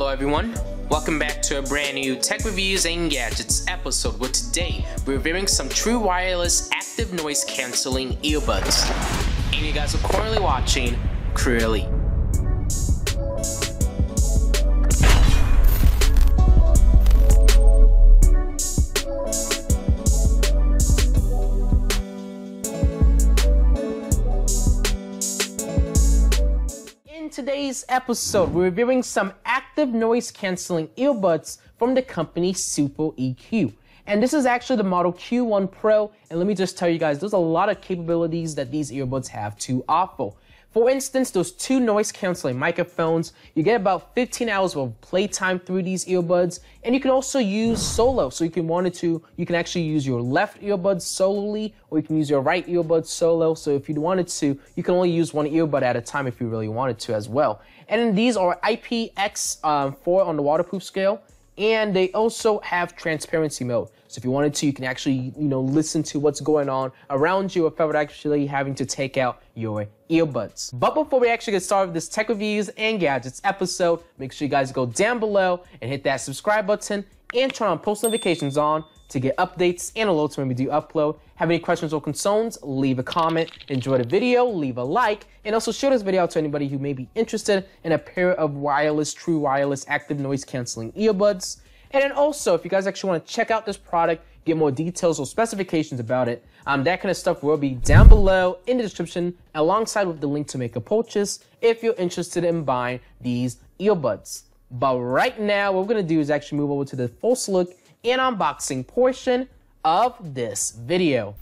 Hello everyone, welcome back to a brand new Tech Reviews and Gadgets episode where today we're reviewing some true wireless active noise cancelling earbuds. And you guys are currently watching Clearly. In today's episode, we're reviewing some active noise cancelling earbuds from the company Super EQ. And this is actually the model Q1 Pro, and let me just tell you guys, there's a lot of capabilities that these earbuds have to offer. For instance, those two noise cancelling microphones, you get about 15 hours of playtime through these earbuds, and you can also use solo. So you can actually use your left earbud solely, or you can use your right earbud solo. So if you wanted to, you can only use one earbud at a time if you really wanted to as well. And then these are IPX4 on the waterproof scale, and they also have transparency mode. So if you wanted to, you can actually, listen to what's going on around you without actually having to take out your earbuds. But before we actually get started with this Tech Reviews and Gadgets episode, make sure you guys go down below and hit that subscribe button and turn on post notifications on to get updates and alerts when we do upload. Have any questions or concerns, leave a comment. Enjoy the video, leave a like, and also share this video out to anybody who may be interested in a pair of true wireless active noise cancelling earbuds. And then also, if you guys actually want to check out this product, get more details or specifications about it, that kind of stuff will be down below in the description alongside with the link to make a purchase if you're interested in buying these earbuds. But right now, what we're going to do is actually move over to the first look and unboxing portion of this video.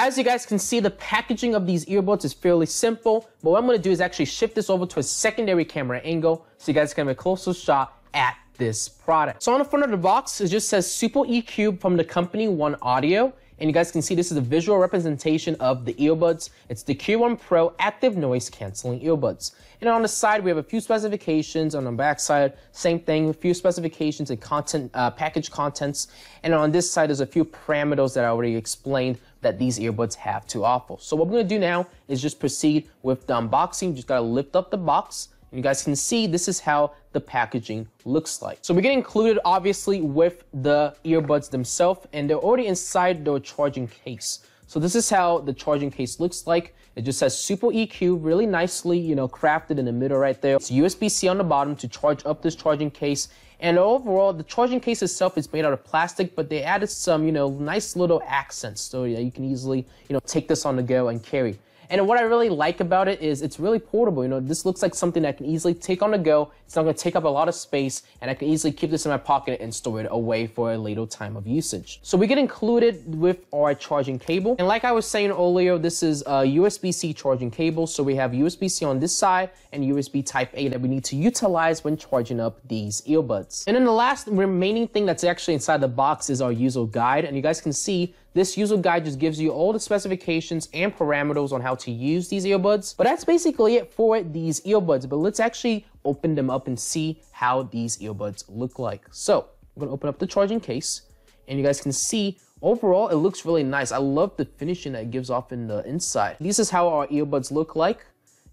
As you guys can see, the packaging of these earbuds is fairly simple, but what I'm going to do is actually shift this over to a secondary camera angle so you guys can have a closer shot at this product. So on the front of the box, it just says Super EQ from the company OneOdio, and you guys can see this is a visual representation of the earbuds. It's the Q1 Pro active noise cancelling earbuds. And on the side, we have a few specifications. On the back side, same thing, a few specifications and content, package contents. And on this side, there's a few parameters that I already explained that these earbuds have to offer. So what we're gonna do now is just proceed with the unboxing. You just gotta lift up the box. And you guys can see this is how the packaging looks like. So we get included obviously with the earbuds themselves, and they're already inside their charging case. So this is how the charging case looks like. It just says Super EQ, really nicely, crafted in the middle right there. It's USB-C on the bottom to charge up this charging case. And overall, the charging case itself is made out of plastic, but they added some, nice little accents so that you can easily, take this on the go and carry. And what I really like about it is it's really portable. This looks like something that I can easily take on the go. It's not going to take up a lot of space, and I can easily keep this in my pocket and store it away for a later time of usage. So we get included with our charging cable. And like I was saying earlier, this is a USB-C charging cable. So we have USB-C on this side and USB Type A that we need to utilize when charging up these earbuds. And then the last remaining thing that's actually inside the box is our user guide. And you guys can see this user guide just gives you all the specifications and parameters on how to use these earbuds. But that's basically it for these earbuds. But let's actually open them up and see how these earbuds look like. So I'm gonna open up the charging case, and you guys can see overall it looks really nice. I love the finishing that it gives off in the inside. This is how our earbuds look like,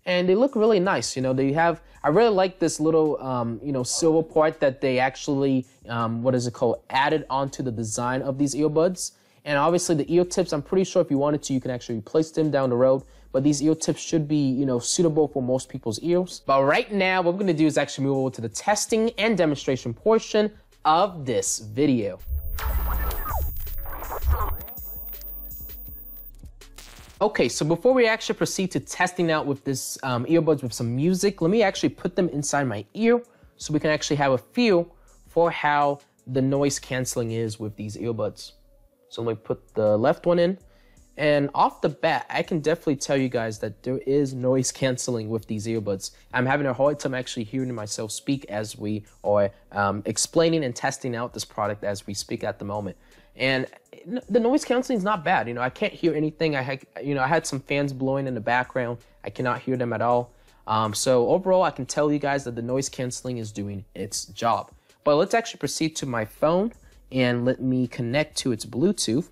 and they look really nice. They have, I really like this little, silver part that they actually, added onto the design of these earbuds. And obviously the ear tips, I'm pretty sure if you wanted to, you can actually replace them down the road. But these ear tips should be, suitable for most people's ears. But right now, what we're gonna do is actually move over to the testing and demonstration portion of this video. Okay, so before we actually proceed to testing out with this earbuds with some music, let me actually put them inside my ear so we can actually have a feel for how the noise cancelling is with these earbuds. So let me put the left one in, and off the bat, I can definitely tell you guys that there is noise cancelling with these earbuds. I'm having a hard time actually hearing myself speak as we are explaining and testing out this product as we speak at the moment. And the noise cancelling is not bad. I can't hear anything. I had some fans blowing in the background. I cannot hear them at all. So overall, I can tell you guys that the noise cancelling is doing its job. But let's actually proceed to my phone. And let me connect to its Bluetooth.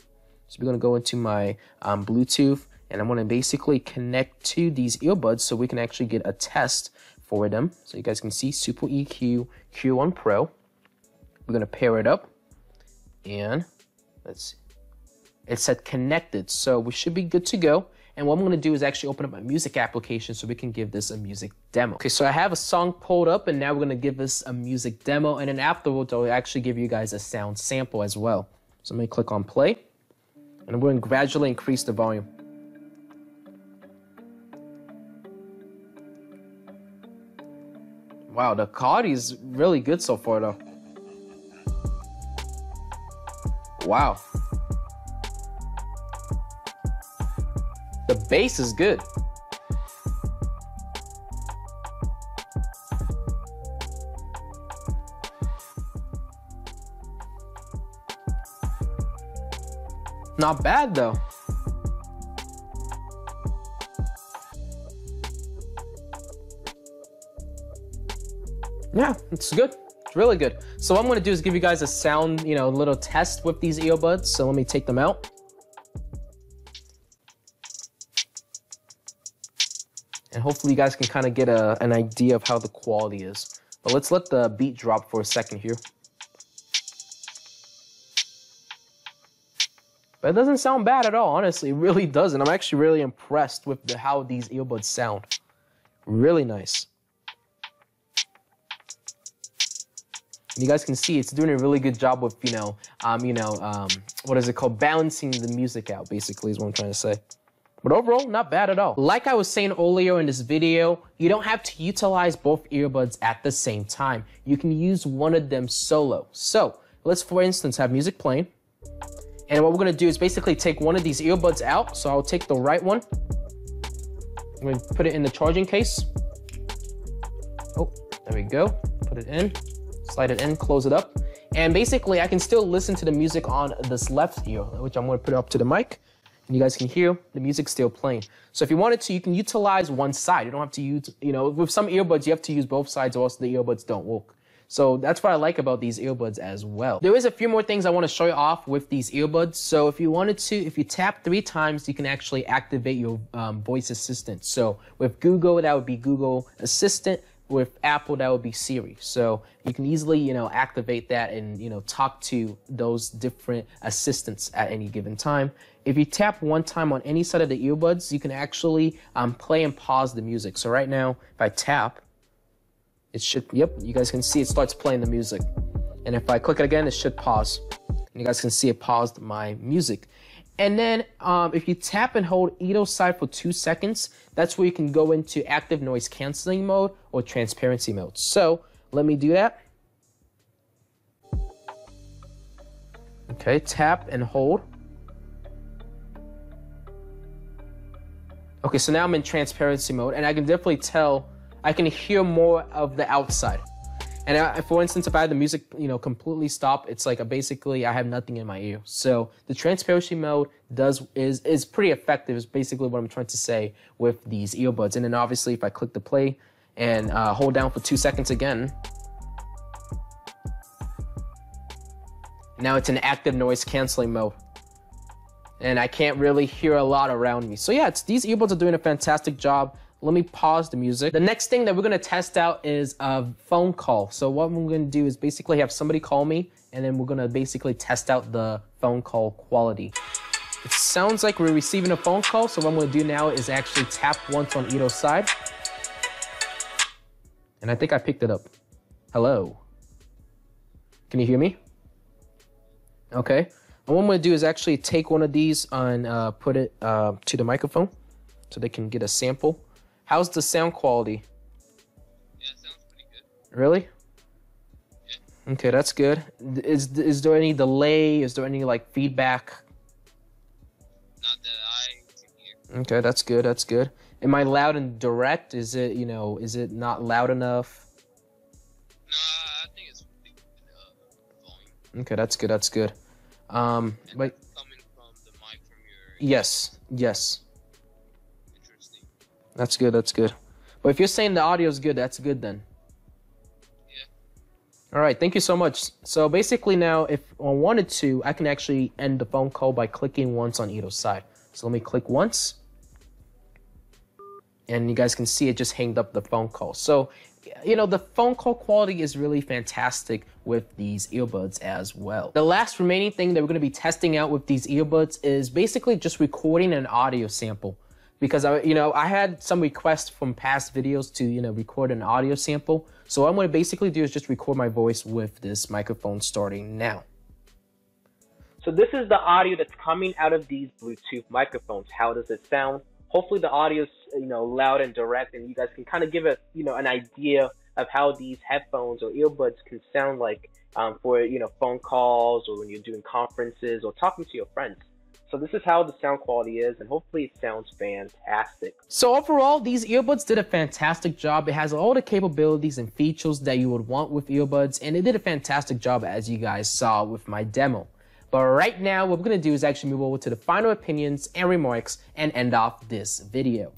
So we're going to go into my Bluetooth, and I'm going to basically connect to these earbuds so we can actually get a test for them. So you guys can see Super EQ Q1 Pro. We're going to pair it up, and let's see. It said connected, so we should be good to go. And what I'm going to do is actually open up my music application so we can give this a music demo. Okay, so I have a song pulled up, and now we're going to give this a music demo, and then afterwards I'll actually give you guys a sound sample as well. So let me click on play, and we're going to gradually increase the volume. Wow, the quality is really good so far though. Wow. The bass is good. Not bad though. Yeah, it's good. It's really good. So what I'm gonna do is give you guys a sound, you know, little test with these earbuds. So let me take them out. And hopefully you guys can kind of get an idea of how the quality is. But let's let the beat drop for a second here. But it doesn't sound bad at all, honestly. It really doesn't. I'm actually really impressed with how these earbuds sound. Really nice. And you guys can see it's doing a really good job with, what is it called? Balancing the music out, basically, is what I'm trying to say. But overall, not bad at all. Like I was saying earlier in this video, you don't have to utilize both earbuds at the same time. You can use one of them solo. So let's, for instance, have music playing. And what we're gonna do is basically take one of these earbuds out. So I'll take the right one. I'm gonna put it in the charging case. Oh, there we go. Put it in, slide it in, close it up. And basically I can still listen to the music on this left ear, which I'm gonna put up to the mic. And you guys can hear the music still playing. So if you wanted to, you can utilize one side. You don't have to use, with some earbuds, you have to use both sides or else the earbuds don't work. So that's what I like about these earbuds as well. There is a few more things I want to show you off with these earbuds. So if you wanted to, if you tap 3 times, you can actually activate your voice assistant. So with Google, that would be Google Assistant. With Apple, that would be Siri. So you can easily, activate that and, talk to those different assistants at any given time. If you tap 1 time on any side of the earbuds, you can actually play and pause the music. So right now, if I tap, it should, yep, you guys can see it starts playing the music. And if I click it again, it should pause. And you guys can see it paused my music. And then if you tap and hold either side for 2 seconds, that's where you can go into active noise canceling mode or transparency mode. So let me do that. Okay, tap and hold. Okay, so now I'm in transparency mode, and I can definitely tell, I can hear more of the outside. And for instance, if I had the music, completely stop, it's like basically I have nothing in my ear. So the transparency mode is pretty effective, is basically what I'm trying to say with these earbuds. And then obviously if I click the play and hold down for 2 seconds again, now it's in active noise canceling mode. And I can't really hear a lot around me. So yeah, these earbuds are doing a fantastic job. Let me pause the music. The next thing that we're gonna test out is a phone call. So what I'm gonna do is basically have somebody call me, and then we're gonna basically test out the phone call quality. It sounds like we're receiving a phone call, so what I'm gonna do now is actually tap once on either side. And I think I picked it up. Hello. Can you hear me? Okay. And what I'm gonna do is actually take one of these and put it to the microphone so they can get a sample. How's the sound quality? Yeah, it sounds pretty good. Really? Yeah. Okay, that's good. Is there any delay? Is there any feedback? Not that I can hear. Okay, that's good. That's good. Am I loud and direct? Is it, is it not loud enough? No, I think it's pretty good volume. Okay, that's good. That's good. Wait. Coming from the mic from your. Yes. Yes. That's good, that's good. But if you're saying the audio is good, that's good then. Yeah. All right, thank you so much. So basically now, if I wanted to, I can actually end the phone call by clicking once on either side. So let me click once, And you guys can see it just hanged up the phone call. So, you know, the phone call quality is really fantastic with these earbuds as well. The last remaining thing that we're going to be testing out with these earbuds is basically just recording an audio sample. Because, I had some requests from past videos to, record an audio sample. So what I'm going to basically do is just record my voice with this microphone starting now. So this is the audio that's coming out of these Bluetooth microphones. How does it sound? Hopefully the audio is, loud and direct, and you guys can kind of give a, an idea of how these headphones or earbuds can sound like for, phone calls or when you're doing conferences or talking to your friends. So this is how the sound quality is, and hopefully it sounds fantastic. So overall, these earbuds did a fantastic job. It has all the capabilities and features that you would want with earbuds, and it did a fantastic job as you guys saw with my demo. But right now, what we're going to do is actually move over to the final opinions and remarks and end off this video.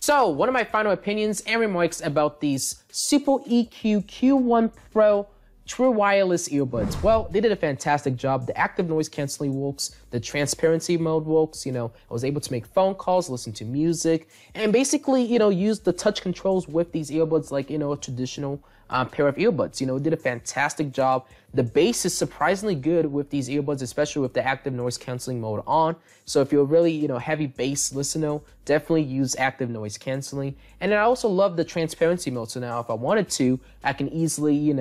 So, one of my final opinions and remarks about these Super EQ Q1 Pro True Wireless Earbuds. Well, they did a fantastic job. The active noise canceling works, the transparency mode works, I was able to make phone calls, listen to music, and basically, use the touch controls with these earbuds like, a traditional pair of earbuds. It did a fantastic job. The bass is surprisingly good with these earbuds, especially with the active noise canceling mode on. So if you're really, heavy bass listener, definitely use active noise canceling. And then I also love the transparency mode. So now if I wanted to, I can easily,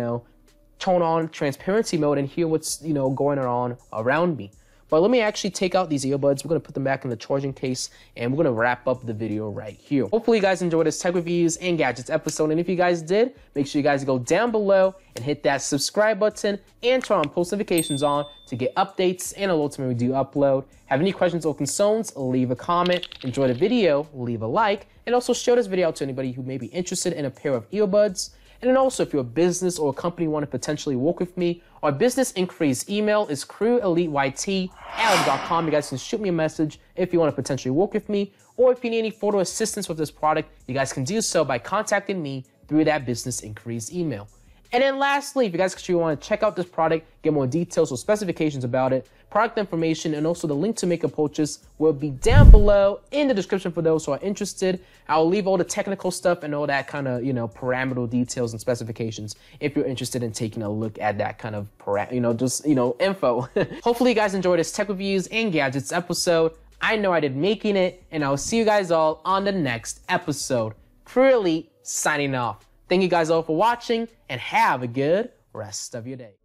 turn on transparency mode and hear what's, going on around me. But let me actually take out these earbuds. We're going to put them back in the charging case, and we're going to wrap up the video right here. Hopefully you guys enjoyed this tech reviews and gadgets episode. And if you guys did, make sure you guys go down below and hit that subscribe button and turn on post notifications on to get updates and alerts when we do upload. Have any questions or concerns, leave a comment. Enjoy the video, leave a like, and also share this video out to anybody who may be interested in a pair of earbuds. And then also, if you're a business or a company you want to potentially work with me, our business inquiries email is creweliteyt@outlook.com. You guys can shoot me a message if you want to potentially work with me, or if you need any further assistance with this product, you guys can do so by contacting me through that business inquiries email. And then lastly, if you guys actually want to check out this product, get more details or specifications about it, product information, and also the link to make a purchase will be down below in the description for those who are interested. I'll leave all the technical stuff and all that kind of, parameter details and specifications if you're interested in taking a look at that kind of, info. Hopefully you guys enjoyed this tech reviews and gadgets episode. I know I did making it, and I'll see you guys all on the next episode. Crewelite signing off. Thank you guys all for watching, and have a good rest of your day.